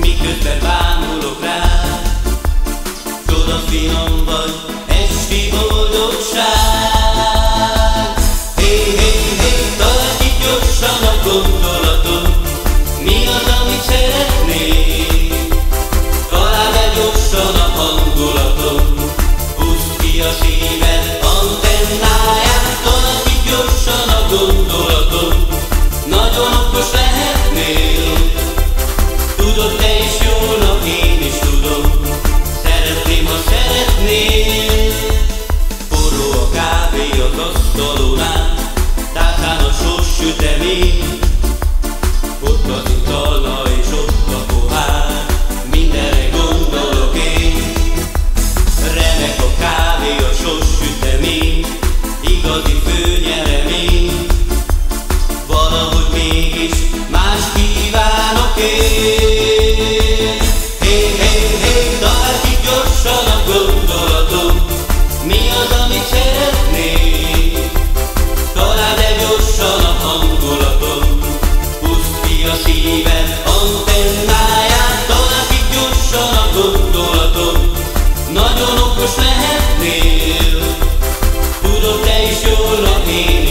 Miközben bámulok rád, tudom, finom vagy, ez mi boldogság. Hé, találj ki gyorsan a gondolatom, mi az, amit szeretnék? Találd el gyorsan a hangulatom, húzd ki a szíved antennáját. Találj ki gyorsan a gondolatom, nagyon okos lehetnél. Tudod, te is jónak, én is tudom, szeretném, ha szeretnél. Forró a kávé az asztalon át, tálcán a sós sütemény. Ott az italna és ott a pohár, mindenre gondolok én. Remek a kávé, a sós sütemény, igazi főnyeremény. Valahogy mégis más kívánok én. Nagyon okos lehetnél, tudod, te is jól lakni.